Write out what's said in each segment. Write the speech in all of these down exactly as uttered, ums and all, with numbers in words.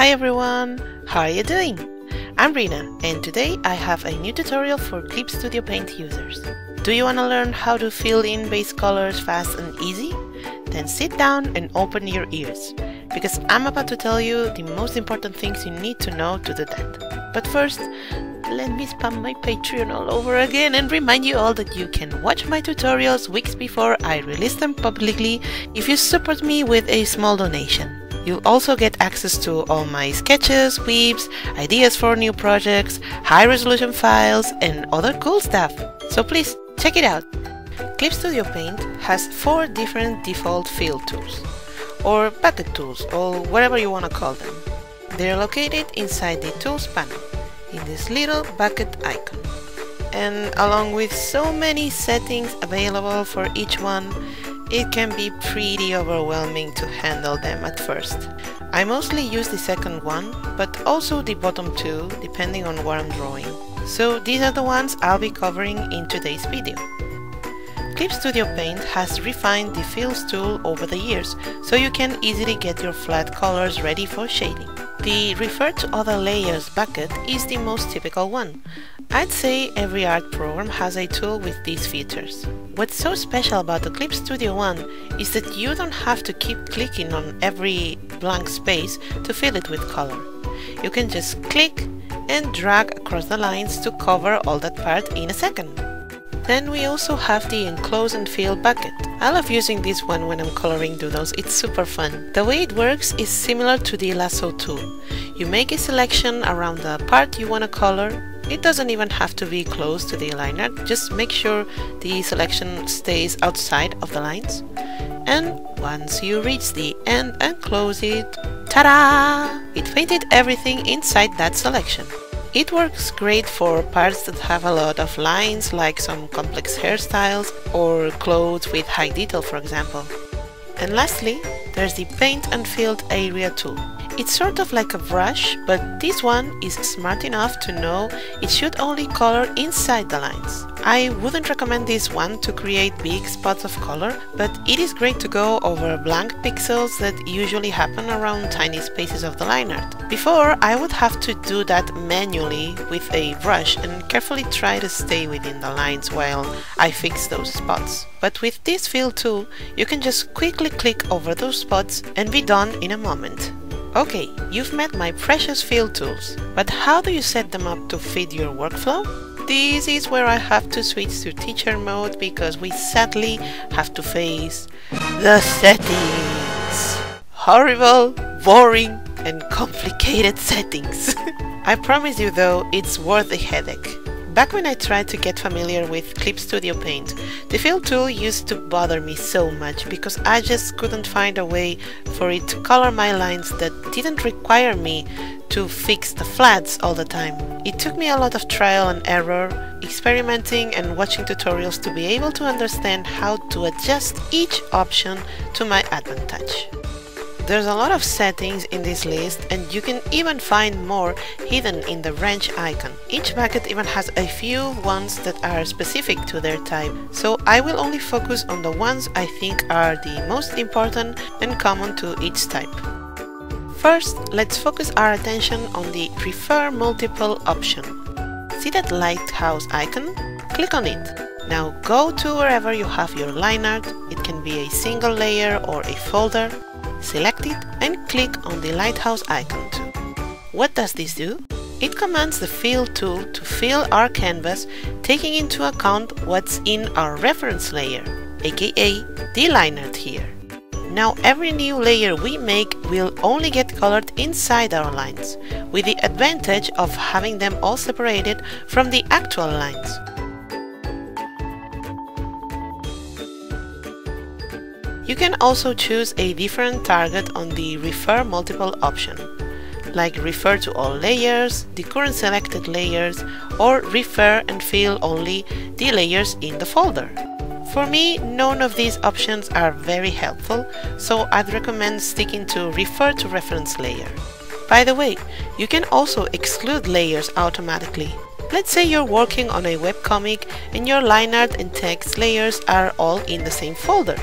Hi everyone, how are you doing? I'm Rina, and today I have a new tutorial for Clip Studio Paint users. Do you want to learn how to fill in base colors fast and easy? Then sit down and open your ears, because I'm about to tell you the most important things you need to know to do that. But first, let me spam my Patreon all over again and remind you all that you can watch my tutorials weeks before I release them publicly if you support me with a small donation. You'll also get access to all my sketches, weaves, ideas for new projects, high-resolution files, and other cool stuff. So please, check it out! Clip Studio Paint has four different default fill tools, or bucket tools, or whatever you want to call them. They're located inside the Tools panel, in this little bucket icon. And along with so many settings available for each one, it can be pretty overwhelming to handle them at first. I mostly use the second one, but also the bottom two, depending on what I'm drawing. So these are the ones I'll be covering in today's video. Clip Studio Paint has refined the Fills tool over the years, so you can easily get your flat colors ready for shading. The Refer to Other Layers bucket is the most typical one. I'd say every art program has a tool with these features. What's so special about the Clip Studio one is that you don't have to keep clicking on every blank space to fill it with color. You can just click and drag across the lines to cover all that part in a second. Then we also have the Enclose and Fill bucket. I love using this one when I'm coloring doodles, it's super fun. The way it works is similar to the lasso tool. You make a selection around the part you want to color. It doesn't even have to be close to the line art, just make sure the selection stays outside of the lines. And once you reach the end and close it, ta-da! It painted everything inside that selection. It works great for parts that have a lot of lines, like some complex hairstyles or clothes with high detail, for example. And lastly, there's the Paint and Fill Area tool. It's sort of like a brush, but this one is smart enough to know it should only color inside the lines. I wouldn't recommend this one to create big spots of color, but it is great to go over blank pixels that usually happen around tiny spaces of the line art. Before, I would have to do that manually with a brush and carefully try to stay within the lines while I fix those spots. But with this fill tool, you can just quickly click over those spots and be done in a moment. Okay, you've met my precious fill tools, but how do you set them up to fit your workflow? This is where I have to switch to teacher mode because we sadly have to face the settings. Horrible, boring, and complicated settings. I promise you though, it's worth a headache. Back when I tried to get familiar with Clip Studio Paint, the fill tool used to bother me so much because I just couldn't find a way for it to color my lines that didn't require me to fix the flats all the time. It took me a lot of trial and error, experimenting and watching tutorials to be able to understand how to adjust each option to my advantage. There's a lot of settings in this list, and you can even find more hidden in the wrench icon. Each bucket even has a few ones that are specific to their type, so I will only focus on the ones I think are the most important and common to each type. First, let's focus our attention on the Refer Multiple option. See that lighthouse icon? Click on it. Now go to wherever you have your line art, it can be a single layer or a folder. Select it and click on the lighthouse icon too. What does this do? It commands the Fill tool to fill our canvas, taking into account what's in our reference layer, aka the line art here. Now every new layer we make will only get colored inside our lines, with the advantage of having them all separated from the actual lines. You can also choose a different target on the Refer Multiple option, like Refer to All Layers, the current selected layers, or Refer and Fill only the layers in the folder. For me, none of these options are very helpful, so I'd recommend sticking to Refer to Reference Layer. By the way, you can also exclude layers automatically. Let's say you're working on a webcomic and your line art and text layers are all in the same folder.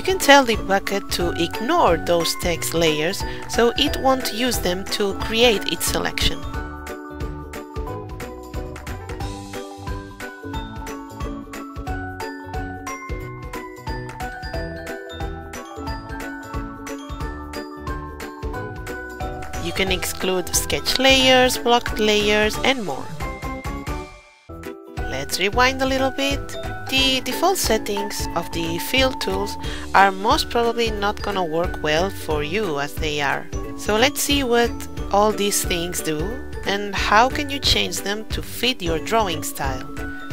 You can tell the bucket to ignore those text layers so it won't use them to create its selection. You can exclude sketch layers, blocked layers, and more. Let's rewind a little bit. The default settings of the fill tools are most probably not gonna work well for you as they are. So let's see what all these things do and how can you change them to fit your drawing style.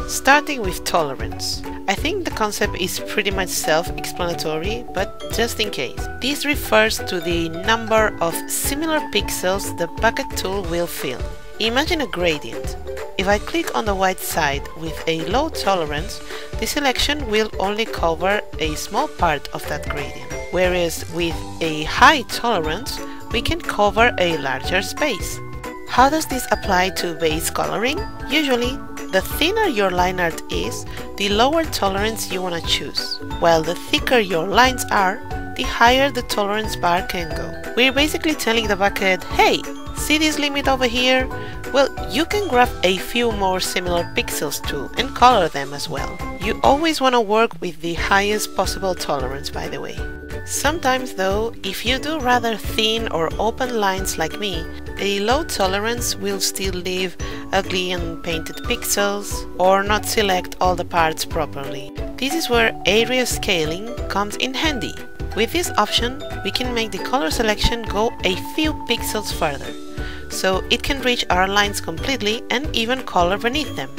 Starting with tolerance. I think the concept is pretty much self-explanatory, but just in case. This refers to the number of similar pixels the bucket tool will fill. Imagine a gradient. If I click on the white side with a low tolerance, the selection will only cover a small part of that gradient, whereas with a high tolerance, we can cover a larger space. How does this apply to base coloring? Usually, the thinner your line art is, the lower tolerance you want to choose, while the thicker your lines are, the higher the tolerance bar can go. We're basically telling the bucket, hey, see this limit over here? Well, you can grab a few more similar pixels too and color them as well. You always want to work with the highest possible tolerance, by the way. Sometimes though, if you do rather thin or open lines like me, a low tolerance will still leave ugly and painted pixels or not select all the parts properly. This is where area scaling comes in handy. With this option, we can make the color selection go a few pixels further, so it can reach our lines completely and even color beneath them.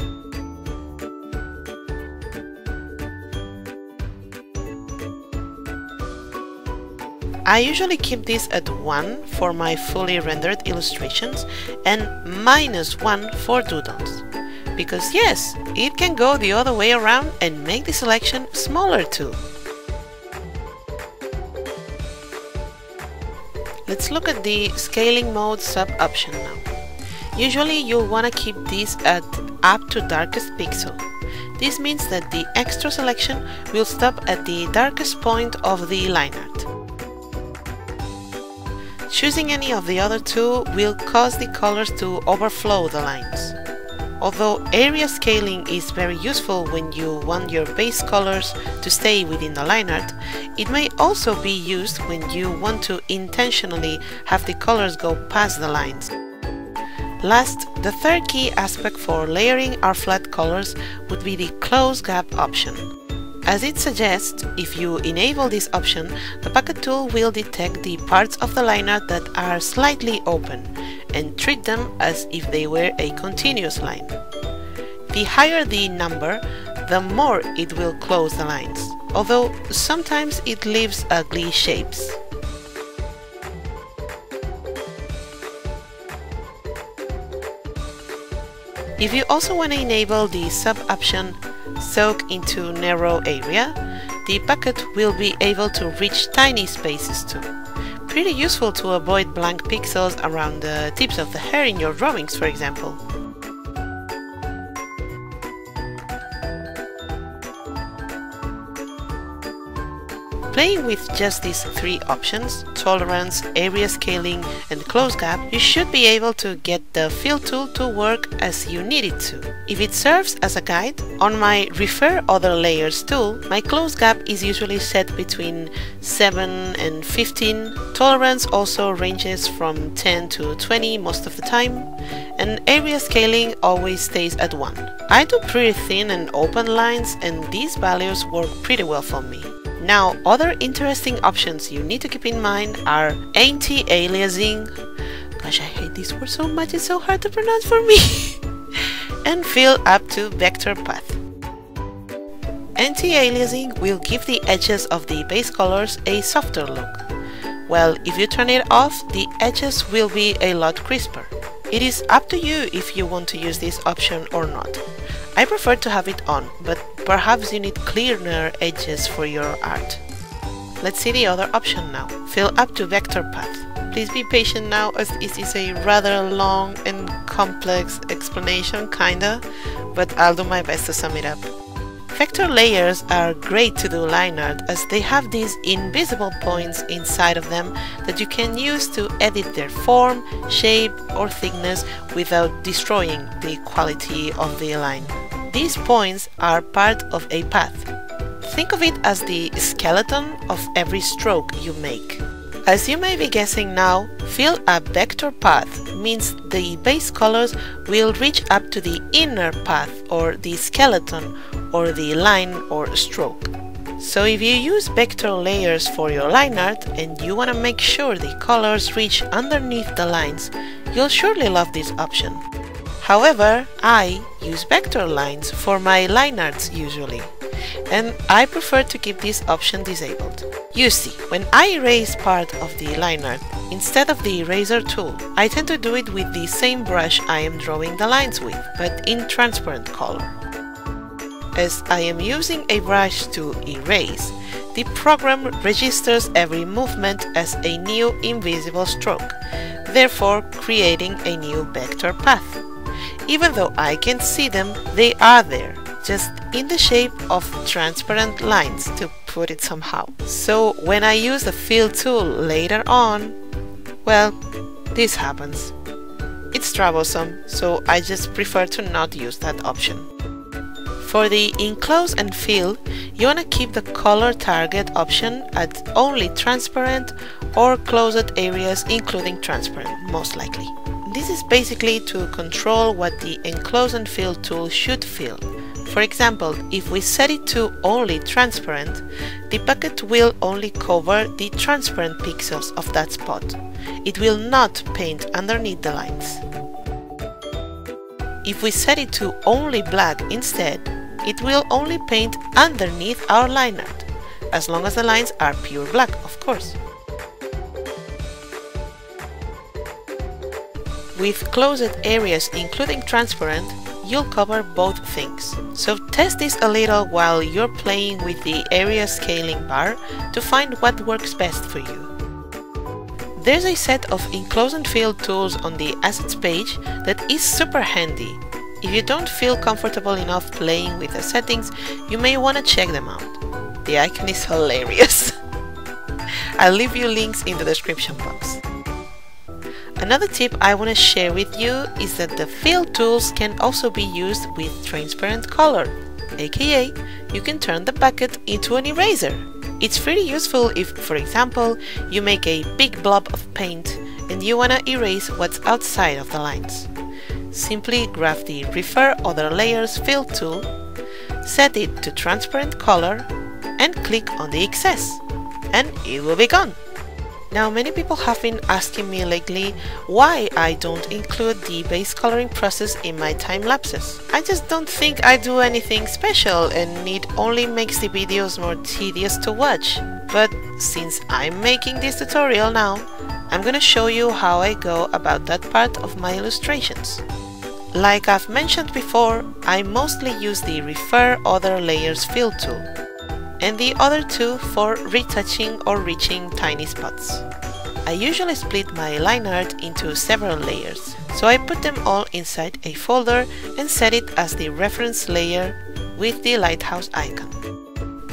I usually keep this at one for my fully rendered illustrations and minus one for doodles, because yes, it can go the other way around and make the selection smaller too. Let's look at the scaling mode sub option now. Usually you'll want to keep this at up to darkest pixel. This means that the extra selection will stop at the darkest point of the line art. Choosing any of the other two will cause the colors to overflow the lines. Although area scaling is very useful when you want your base colors to stay within the line art, it may also be used when you want to intentionally have the colors go past the lines. Last, the third key aspect for layering our flat colors would be the Close Gap option. As it suggests, if you enable this option, the bucket tool will detect the parts of the line art that are slightly open and treat them as if they were a continuous line. The higher the number, the more it will close the lines, although sometimes it leaves ugly shapes. If you also want to enable the sub-option Soak into Narrow Area, the bucket will be able to reach tiny spaces too. Pretty useful to avoid blank pixels around the tips of the hair in your drawings, for example. Playing with just these three options, tolerance, area scaling, and close gap, you should be able to get the fill tool to work as you need it to. If it serves as a guide, on my Refer Other Layers tool, my close gap is usually set between seven and fifteen, tolerance also ranges from ten to twenty most of the time, and area scaling always stays at one. I do pretty thin and open lines, and these values work pretty well for me. Now, other interesting options you need to keep in mind are anti-aliasing, gosh I hate this word so much, it's so hard to pronounce for me, and fill up to Vector Path. Anti-aliasing will give the edges of the base colors a softer look, while if you turn it off, the edges will be a lot crisper. It is up to you if you want to use this option or not. I prefer to have it on, but perhaps you need cleaner edges for your art. Let's see the other option now. Fill up to Vector Path. Please be patient now, as this is a rather long and complex explanation, kinda, but I'll do my best to sum it up. Vector layers are great to do line art as they have these invisible points inside of them that you can use to edit their form, shape or thickness without destroying the quality of the line. These points are part of a path. Think of it as the skeleton of every stroke you make. As you may be guessing now, fill a vector path means the base colors will reach up to the inner path or the skeleton or the line or stroke. So if you use vector layers for your line art and you want to make sure the colors reach underneath the lines, you'll surely love this option. However, I use vector lines for my line arts usually, and I prefer to keep this option disabled. You see, when I erase part of the line art, instead of the eraser tool, I tend to do it with the same brush I am drawing the lines with, but in transparent color. As I am using a brush to erase, the program registers every movement as a new invisible stroke, therefore creating a new vector path. Even though I can't see them, they are there, just in the shape of transparent lines, to put it somehow. So when I use the fill tool later on, well, this happens. It's troublesome, so I just prefer to not use that option. For the enclose and fill, you want to keep the color target option at only transparent or closed areas including transparent, most likely. This is basically to control what the enclose and fill tool should fill. For example, if we set it to only transparent, the bucket will only cover the transparent pixels of that spot. It will not paint underneath the lines. If we set it to only black instead, it will only paint underneath our line art, as long as the lines are pure black, of course. With closed areas including transparent, you'll cover both things. So test this a little while you're playing with the area scaling bar to find what works best for you. There's a set of enclose and fill tools on the assets page that is super handy. If you don't feel comfortable enough playing with the settings, you may want to check them out. The icon is hilarious. I'll leave you links in the description box. Another tip I want to share with you is that the fill tools can also be used with transparent color, aka you can turn the bucket into an eraser. It's pretty useful if, for example, you make a big blob of paint and you want to erase what's outside of the lines. Simply grab the Refer Other Layers fill tool, set it to transparent color and click on the excess, and it will be gone. Now, many people have been asking me lately why I don't include the base coloring process in my time lapses. I just don't think I do anything special and it only makes the videos more tedious to watch. But since I'm making this tutorial now, I'm gonna show you how I go about that part of my illustrations. Like I've mentioned before, I mostly use the Refer Other Layers fill tool, and the other two for retouching or reaching tiny spots. I usually split my line art into several layers, so I put them all inside a folder and set it as the reference layer with the lighthouse icon.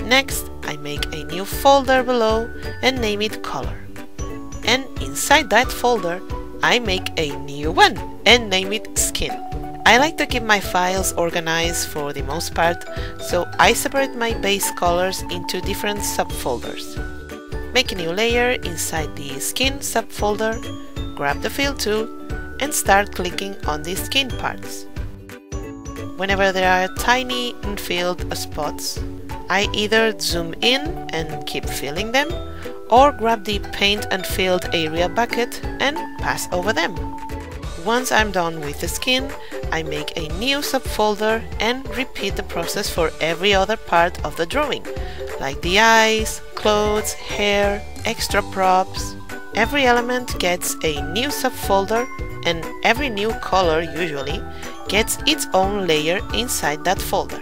Next, I make a new folder below and name it Color. And inside that folder, I make a new one and name it Skin. I like to keep my files organized for the most part, so I separate my base colors into different subfolders. Make a new layer inside the skin subfolder, grab the fill tool, and start clicking on the skin parts. Whenever there are tiny unfilled spots, I either zoom in and keep filling them, or grab the paint unfilled area bucket and pass over them. Once I'm done with the skin, I make a new subfolder and repeat the process for every other part of the drawing, like the eyes, clothes, hair, extra props. Every element gets a new subfolder and every new color usually gets its own layer inside that folder.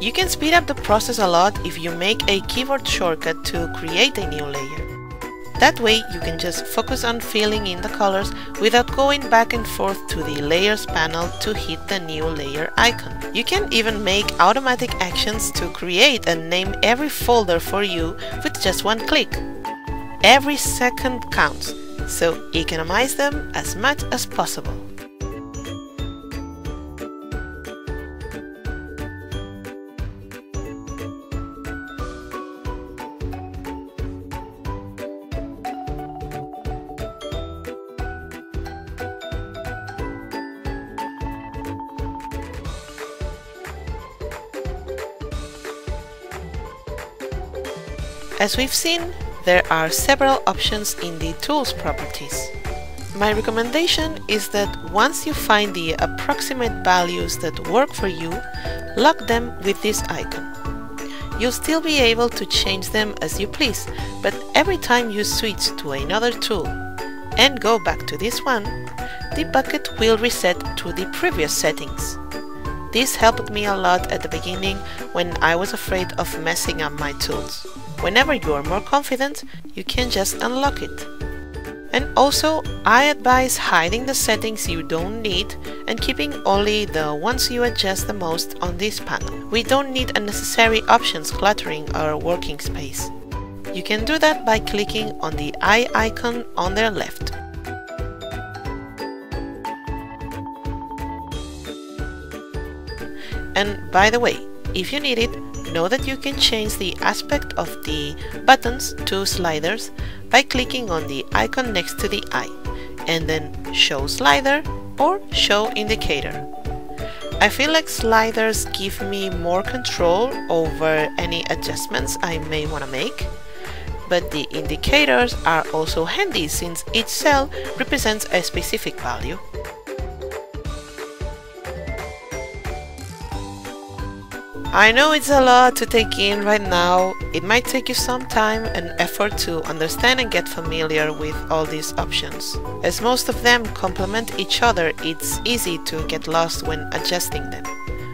You can speed up the process a lot if you make a keyboard shortcut to create a new layer. That way you can just focus on filling in the colors without going back and forth to the Layers panel to hit the new layer icon. You can even make automatic actions to create and name every folder for you with just one click. Every second counts, so economize them as much as possible. As we've seen, there are several options in the Tools properties. My recommendation is that once you find the approximate values that work for you, lock them with this icon. You'll still be able to change them as you please, but every time you switch to another tool and go back to this one, the bucket will reset to the previous settings. This helped me a lot at the beginning when I was afraid of messing up my tools. Whenever you are more confident, you can just unlock it. And also, I advise hiding the settings you don't need and keeping only the ones you adjust the most on this panel. We don't need unnecessary options cluttering our working space. You can do that by clicking on the eye icon on their left. And by the way, if you need it, know that you can change the aspect of the buttons to sliders by clicking on the icon next to the eye, and then Show Slider or Show Indicator. I feel like sliders give me more control over any adjustments I may want to make, but the indicators are also handy since each cell represents a specific value. I know it's a lot to take in right now. It might take you some time and effort to understand and get familiar with all these options. As most of them complement each other, it's easy to get lost when adjusting them.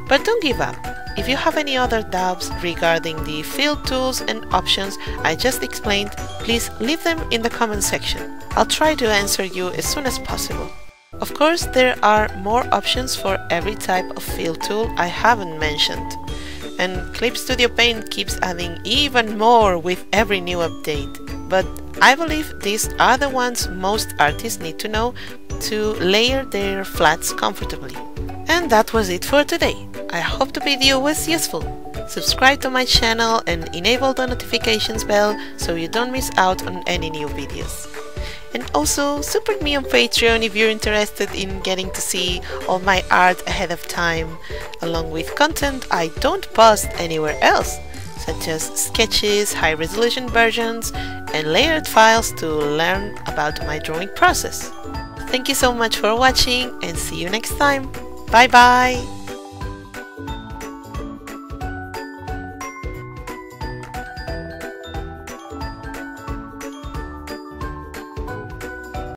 But don't give up. If you have any other doubts regarding the field tools and options I just explained, please leave them in the comment section. I'll try to answer you as soon as possible. Of course, there are more options for every type of field tool I haven't mentioned. And Clip Studio Paint keeps adding even more with every new update. But I believe these are the ones most artists need to know to layer their flats comfortably. And that was it for today. I hope the video was useful. Subscribe to my channel and enable the notifications bell so you don't miss out on any new videos. And also, support me on Patreon if you're interested in getting to see all my art ahead of time, along with content I don't post anywhere else, such as sketches, high-resolution versions, and layered files to learn about my drawing process. Thank you so much for watching, and see you next time! Bye bye!